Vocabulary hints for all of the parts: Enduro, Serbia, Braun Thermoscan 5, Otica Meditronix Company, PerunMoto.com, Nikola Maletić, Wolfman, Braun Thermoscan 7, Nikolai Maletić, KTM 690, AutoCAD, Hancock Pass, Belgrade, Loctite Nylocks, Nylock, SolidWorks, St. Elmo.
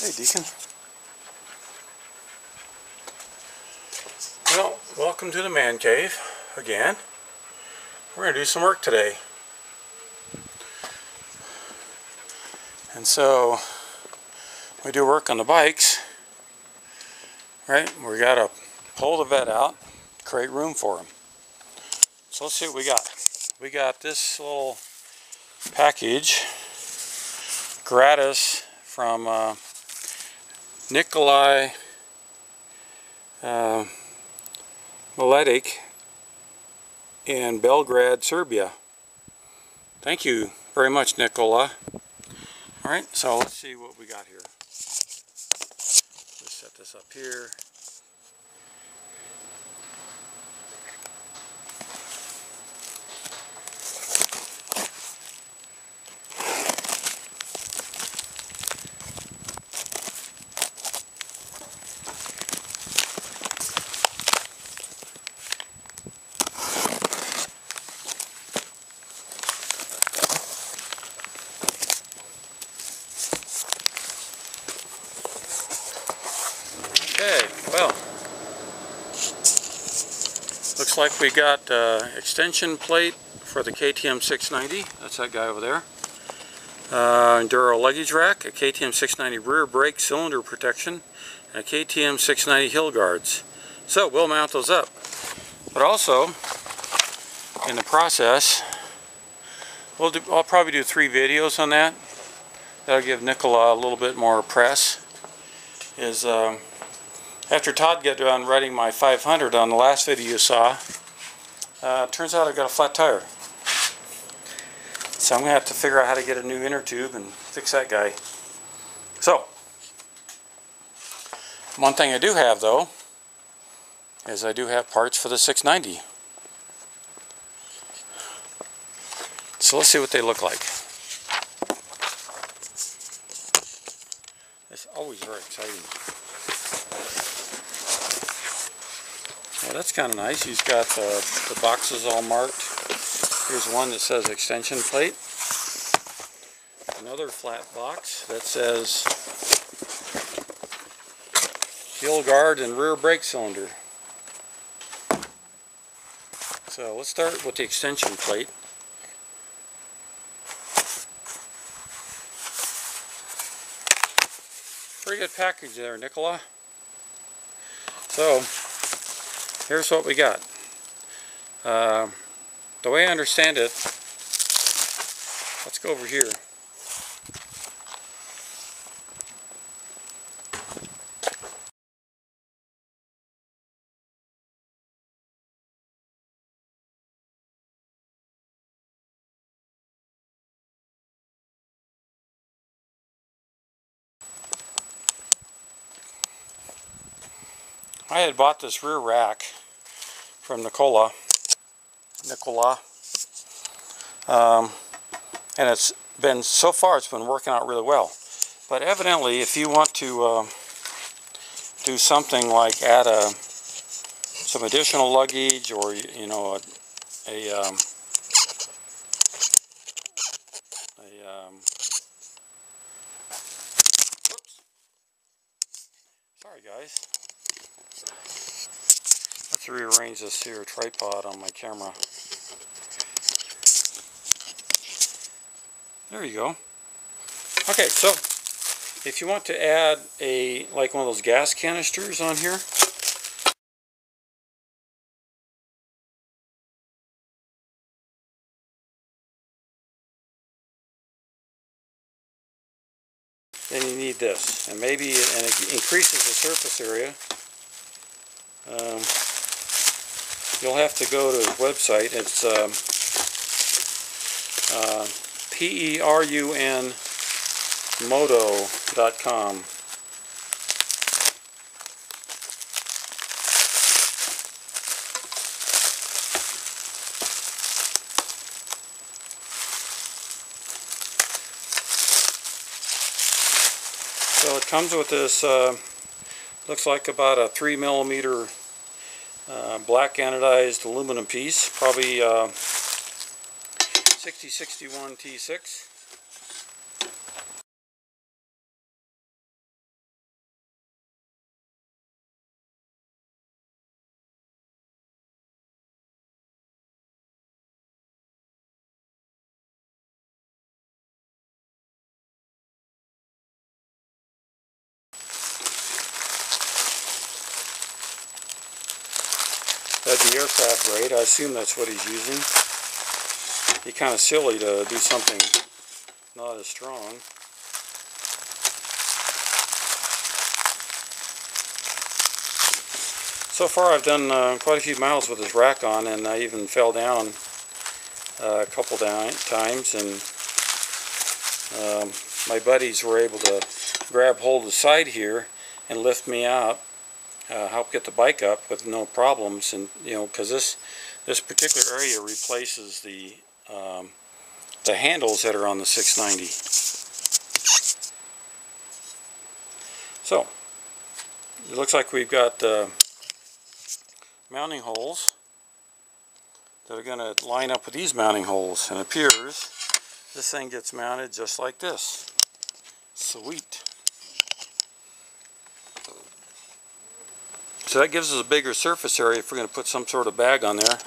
Hey, Deacon. Well, welcome to the man cave again. We're going to do some work today. And so, we do work on the bikes, right? We got to pull the bed out, create room for them. So let's see what we got. We got this little package, gratis, from Nikolai Maletić in Belgrade, Serbia. Thank you very much, Nikola. All right, so let's see what we got here. Let's set this up here. Looks like we got extension plate for the KTM 690. That's that guy over there. Enduro luggage rack, a KTM 690 rear brake cylinder protection, and a KTM 690 hill guards. So we'll mount those up. But also, in the process, I'll probably do 3 videos on that. That'll give Nikola a little bit more press. After Todd got done riding my 500 on the last video you saw, turns out I've got a flat tire. So I'm going to have to figure out how to get a new inner tube and fix that guy. So, one thing I do have though, is I do have parts for the 690. So let's see what they look like. It's always very exciting. Well, that's kind of nice. He's got the boxes all marked. Here's one that says extension plate. Another flat box that says heel guard and rear brake cylinder. So let's start with the extension plate. Pretty good package there, Nikola. So, here's what we got. The way I understand it, let's go over here. I had bought this rear rack from Nikola, and so far it's been working out really well. But evidently, if you want to do something like add some additional luggage, or you know, oops. Sorry, guys. Let's rearrange this here tripod on my camera. There you go. Okay, so if you want to add like one of those gas canisters on here, then you need this, and maybe it increases the surface area. You'll have to go to his website. It's perun moto.com. So it comes with this, looks like about a 3mm black anodized aluminum piece, probably 6061 T6. at the aircraft rate. I assume that's what he's using. It'd be kind of silly to do something not as strong. So far I've done quite a few miles with this rack on, and I even fell down a couple times, and my buddies were able to grab hold of the side here and lift me out, help get the bike up with no problems. And you know, because this particular area replaces the handles that are on the 690. So it looks like we've got mounting holes that are going to line up with these mounting holes, and it appears this thing gets mounted just like this. Sweet. So that gives us a bigger surface area if we're going to put some sort of bag on there.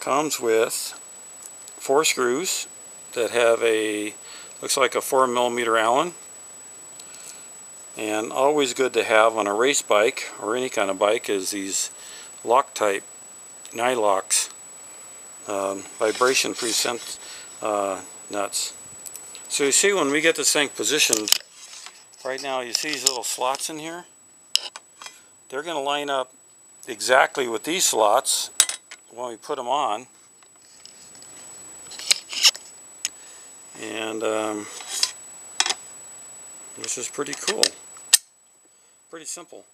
Comes with 4 screws that have a, looks like a 4mm Allen, and always good to have on a race bike or any kind of bike is these Loctite Nylocks vibration free nuts. So you see, when we get this thing positioned right now, you see these little slots in here, they're going to line up exactly with these slots when we put them on. And this is pretty cool, pretty simple.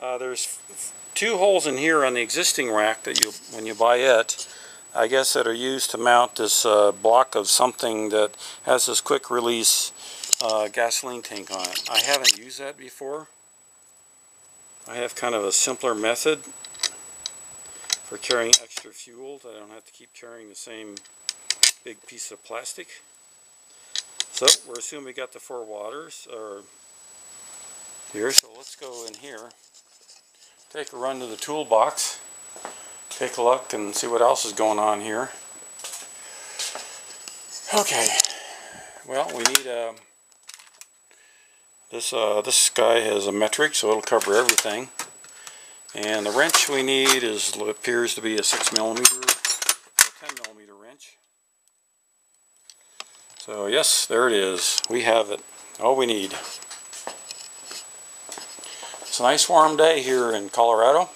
There's 2 holes in here on the existing rack that you, when you buy it, I guess that are used to mount this block of something that has this quick release gasoline tank on it. I haven't used that before. I have kind of a simpler method for carrying extra fuel that I don't have to keep carrying the same big piece of plastic. So we're assuming we got the 4 waters or here, so let's go in here, take a run to the toolbox, take a look and see what else is going on here. Okay, well, we need this guy has a metric, so it'll cover everything. And the wrench we need is, appears to be a 10mm wrench. So yes, there it is. We have it. All we need. It's a nice warm day here in Colorado.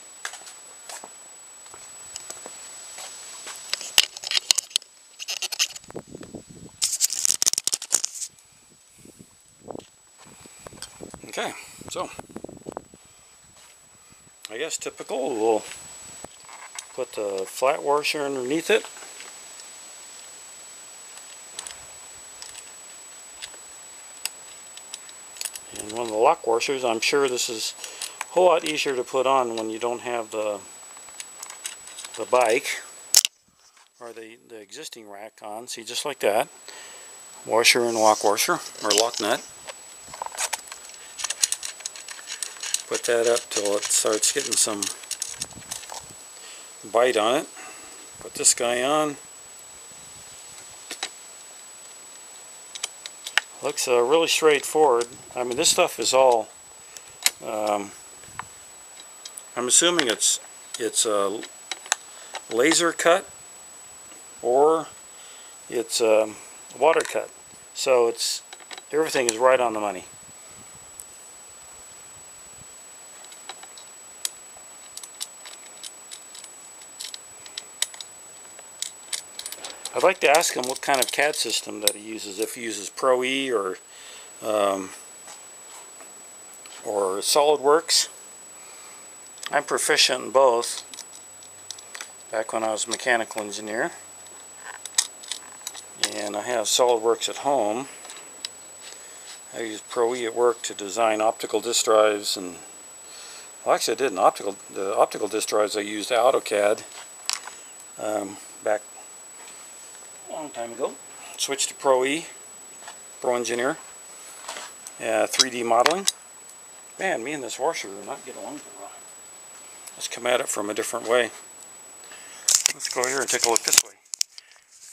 Okay, so I guess typical, we'll put the flat washer underneath it. And one of the lock washers, I'm sure this is a whole lot easier to put on when you don't have the bike or the existing rack on. See, just like that. Washer and lock washer, or lock nut. Put that up till it starts getting some bite on it. Put this guy on. Looks really straightforward. I mean, this stuff is all, I'm assuming it's laser cut or it's water cut. So it's, everything is right on the money. I'd like to ask him what kind of CAD system that he uses, if he uses Pro E or SolidWorks. I'm proficient in both, back when I was a mechanical engineer, and I have SolidWorks at home. I use Pro E at work to design optical disk drives, and well, actually I didn't. The optical disk drives I used AutoCAD back long time ago. Switched to Pro E, Pro Engineer, 3D modeling. Man, me and this washer are not getting along too well. Let's come at it from a different way. Let's go here and take a look this way.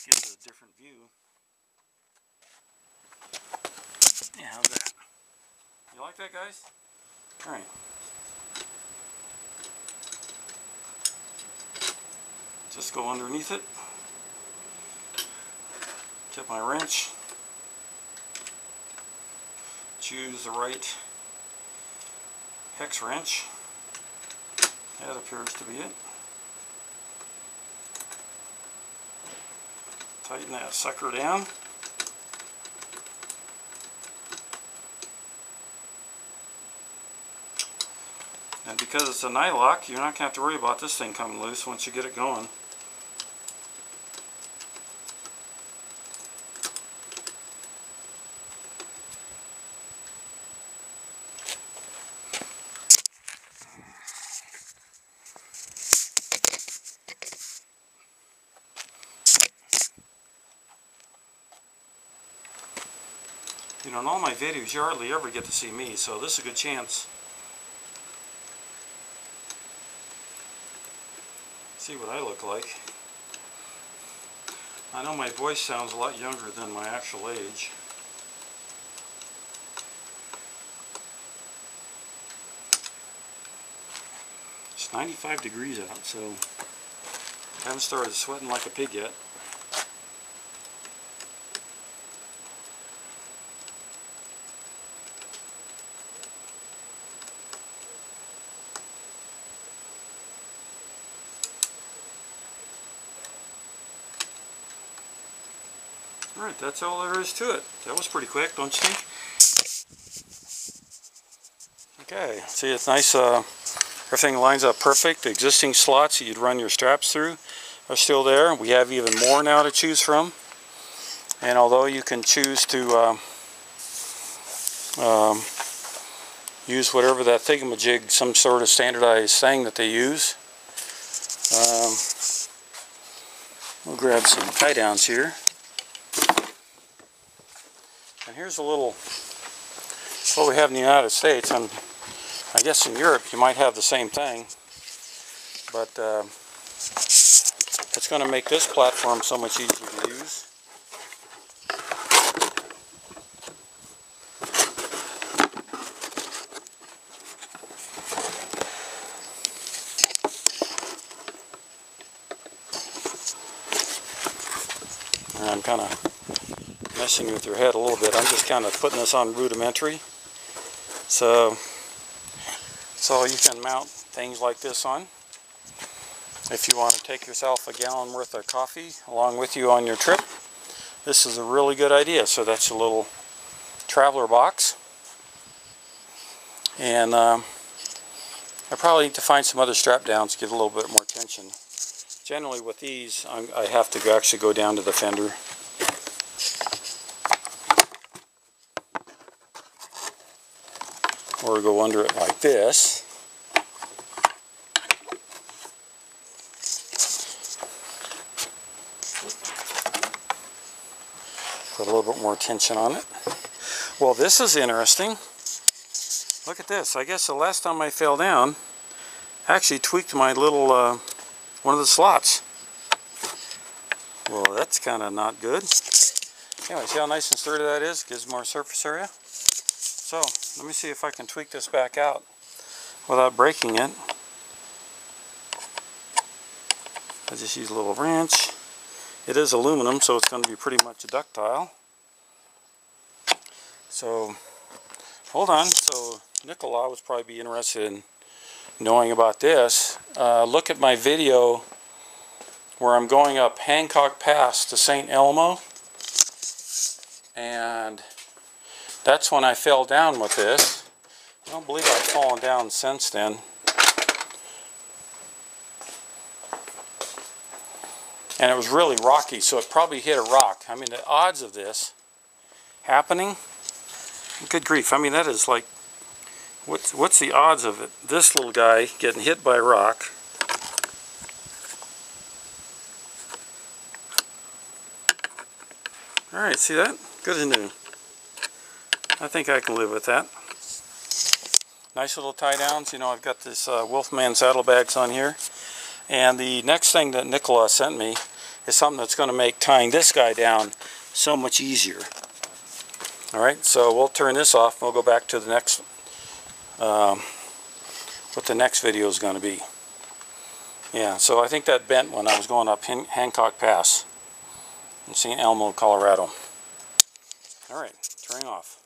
Get a different view. Yeah, how's that? You like that, guys? All right. Just go underneath it. Tip my wrench. Choose the right hex wrench. That appears to be it. Tighten that sucker down. And because it's a Nylock, you're not going to have to worry about this thing coming loose once you get it going. You know, in all my videos, you hardly ever get to see me, so this is a good chance. See what I look like. I know my voice sounds a lot younger than my actual age. It's 95 degrees out, so I haven't started sweating like a pig yet. Alright, that's all there is to it. That was pretty quick, don't you think? Okay, see, it's nice. Everything lines up perfect. The existing slots that you'd run your straps through are still there. We have even more now to choose from. And although you can choose to use whatever that thingamajig, some sort of standardized thing that they use. We'll grab some tie downs here. And here's a little, what we have in the United States, and I guess in Europe you might have the same thing, but it's going to make this platform so much easier to use. And I'm kind of messing with your head a little bit. I'm just kind of putting this on rudimentary, so you can mount things like this on. If you want to take yourself a gallon worth of coffee along with you on your trip, this is a really good idea. So that's a little traveler box, and I probably need to find some other strap downs to give a little bit more tension. Generally with these, I have to actually go down to the fender. Or go under it like this. Put a little bit more tension on it. Well, this is interesting. Look at this. I guess the last time I fell down, I actually tweaked my little one of the slots. Well, that's kind of not good. Anyway, see how nice and sturdy that is? Gives more surface area. So, let me see if I can tweak this back out without breaking it. I just use a little wrench. It is aluminum, so it's going to be pretty much ductile. So, hold on. So, Nikola would probably be interested in knowing about this. Look at my video where I'm going up Hancock Pass to St. Elmo. And that's when I fell down with this. I don't believe I've fallen down since then. And it was really rocky, so it probably hit a rock. I mean, the odds of this happening, good grief. I mean, that is like, what's the odds of it? This little guy getting hit by a rock. All right, see that? Good as new. I think I can live with that. Nice little tie downs. You know, I've got this Wolfman saddlebags on here. And the next thing that Nikola sent me is something that's going to make tying this guy down so much easier. Alright, so we'll turn this off and we'll go back to the next, what the next video is going to be. Yeah, so I think that bent when I was going up Hancock Pass in St. Elmo, Colorado. Alright, turning off.